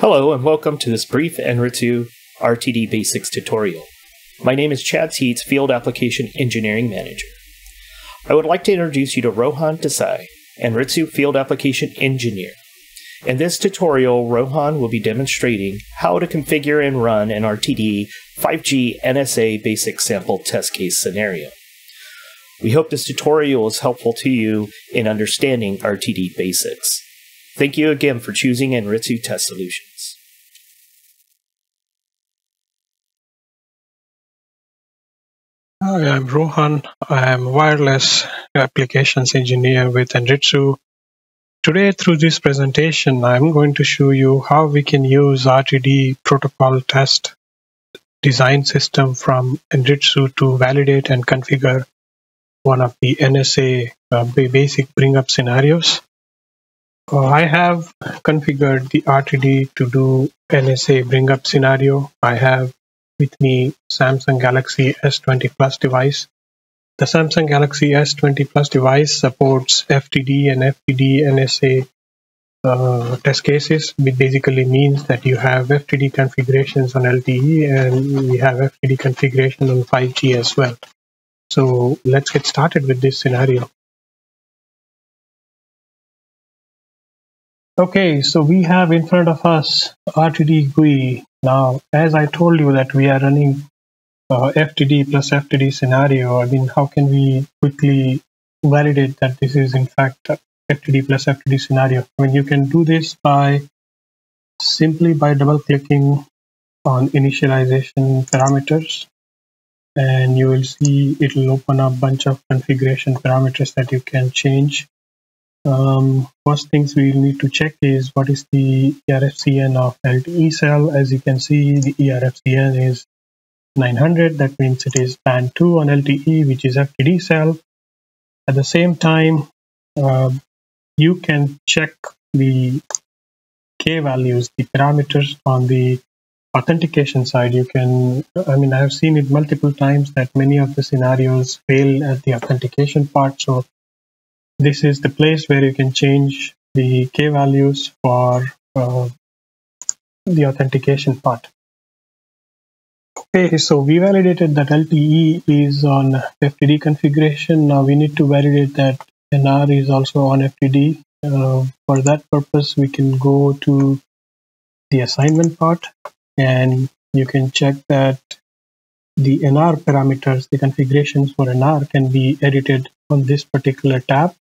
Hello and welcome to this brief Anritsu RTD Basics tutorial. My name is Chad Teets, Field Application Engineering Manager. I would like to introduce you to Rohan Desai, Anritsu Field Application Engineer. In this tutorial, Rohan will be demonstrating how to configure and run an RTD 5G NSA basic sample test case scenario. We hope this tutorial is helpful to you in understanding RTD basics. Thank you again for choosing Anritsu Test Solutions. Hi, I'm Rohan. I am Wireless Applications Engineer with Anritsu. Today, through this presentation, I'm going to show you how we can use RTD protocol test design system from Anritsu to validate and configure one of the NSA basic bring-up scenarios. I have configured the RTD to do NSA bring up scenario. I have with me Samsung Galaxy S20 Plus device. The Samsung Galaxy S20 Plus device supports FTD and FDD NSA test cases, which basically means that you have FTD configurations on LTE and we have FTD configuration on 5G as well. So let's get started with this scenario. Okay, so we have in front of us RTD GUI. Now, as I told you that we are running FTD plus FTD scenario, I mean, how can we quickly validate that this is in fact FTD plus FTD scenario? I mean, you can do this by simply by double clicking on initialization parameters, and you will see it will open up a bunch of configuration parameters that you can change. First things we need to check is what is the ERFCN of LTE cell. As you can see, the ERFCN is 900. That means it is band 2 on LTE, which is FTD cell. At the same time, you can check the K values, the parameters on the authentication side. You can, I mean, I have seen it multiple times that many of the scenarios fail at the authentication part. So this is the place where you can change the K values for the authentication part. Okay, so we validated that LTE is on FTD configuration. Now we need to validate that NR is also on FTD. For that purpose, we can go to the assignment part and you can check that the NR parameters, the configurations for NR can be edited on this particular tab.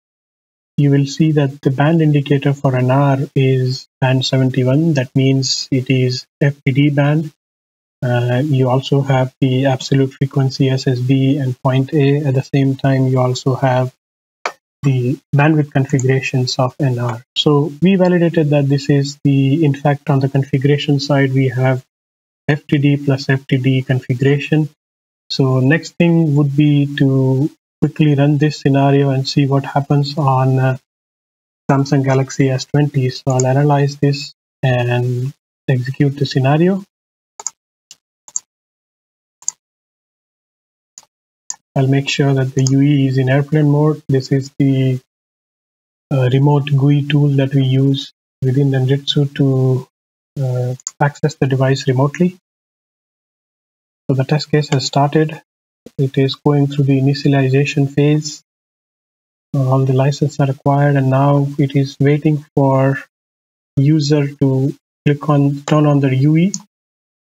You will see that the band indicator for NR is band 71. That means it is FTD band. You also have the absolute frequency SSB and point A. At the same time, you also have the bandwidth configurations of NR. So we validated that this is the, in fact, on the configuration side, we have FTD plus FTD configuration. So next thing would be to quickly run this scenario and see what happens on Samsung Galaxy S20. So I'll analyze this and execute the scenario. I'll make sure that the UE is in airplane mode. This is the remote GUI tool that we use within Anritsu to access the device remotely. So the test case has started. It is going through the initialization phase. All the licenses are acquired, and now it is waiting for user to click on, turn on the UE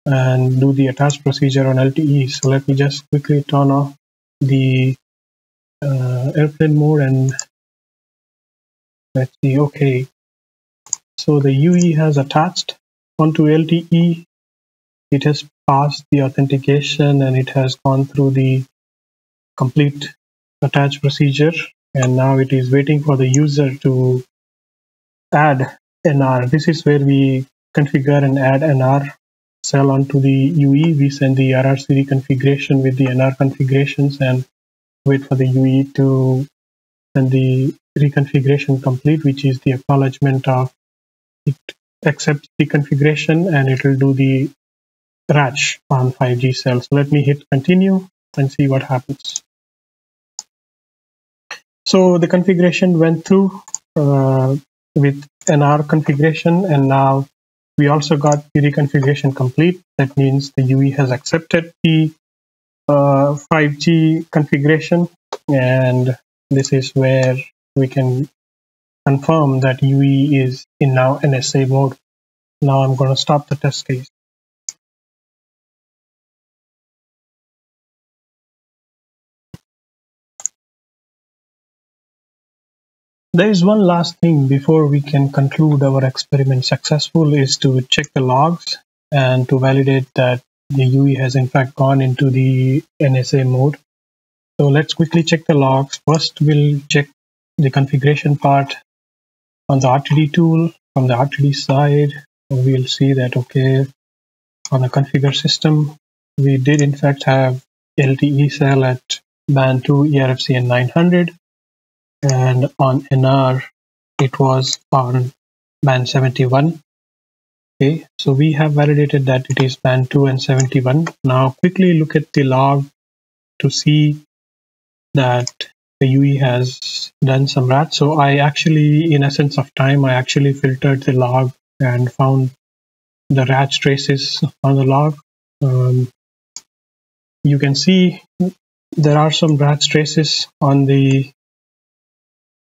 and do the attach procedure on LTE. So let me just quickly turn off the airplane mode and let's see. Okay, so the UE has attached onto LTE. It has passed the authentication and it has gone through the complete attach procedure, and now it is waiting for the user to add NR. This is where we configure and add NR cell onto the UE. We send the RRC configuration with the NR configurations and wait for the UE to send the reconfiguration complete, which is the acknowledgement of it accepts the configuration and it will do the RACH on 5G cell. So let me hit continue and see what happens. So the configuration went through with NR configuration, and now We also got the reconfiguration complete. That means the UE has accepted the 5G configuration, and this is where we can confirm that UE is in now NSA mode. Now I'm going to stop the test case. There is one last thing before we can conclude our experiment successful, is to check the logs and to validate that the UE has in fact gone into the NSA mode. So let's quickly check the logs. First, we'll check the configuration part on the RTD tool. From the RTD side, we'll see that, okay, on a configure system, we did in fact have LTE cell at band 2 ERFCN 900. And on NR, it was on band 71. Okay, so we have validated that it is band 2 and 71. Now quickly look at the log to see that the UE has done some RACH. So I actually, in a sense of time, I actually filtered the log and found the RACH traces on the log. You can see there are some RACH traces on the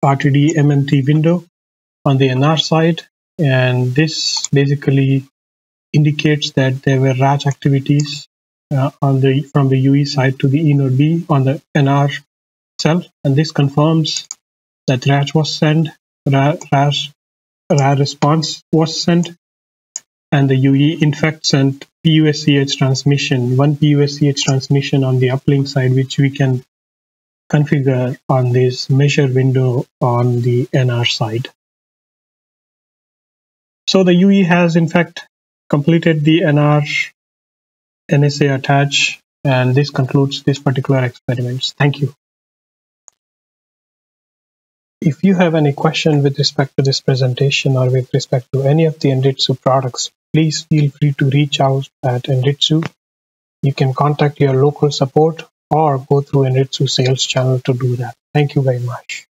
RTD MMT window on the NR side, and this basically indicates that there were RACH activities from the UE side to the eNodeB on the NR cell, and this confirms that RACH was sent, RAR response was sent, and the UE in fact sent PUSCH transmission, one PUSCH transmission on the uplink side, which we can configure on this measure window on the NR side. So the UE has in fact completed the NR NSA attach, and this concludes this particular experiment. Thank you. If you have any question with respect to this presentation or with respect to any of the Anritsu products, please feel free to reach out at Anritsu. You can contact your local support or go through Anritsu sales channel to do that. Thank you very much.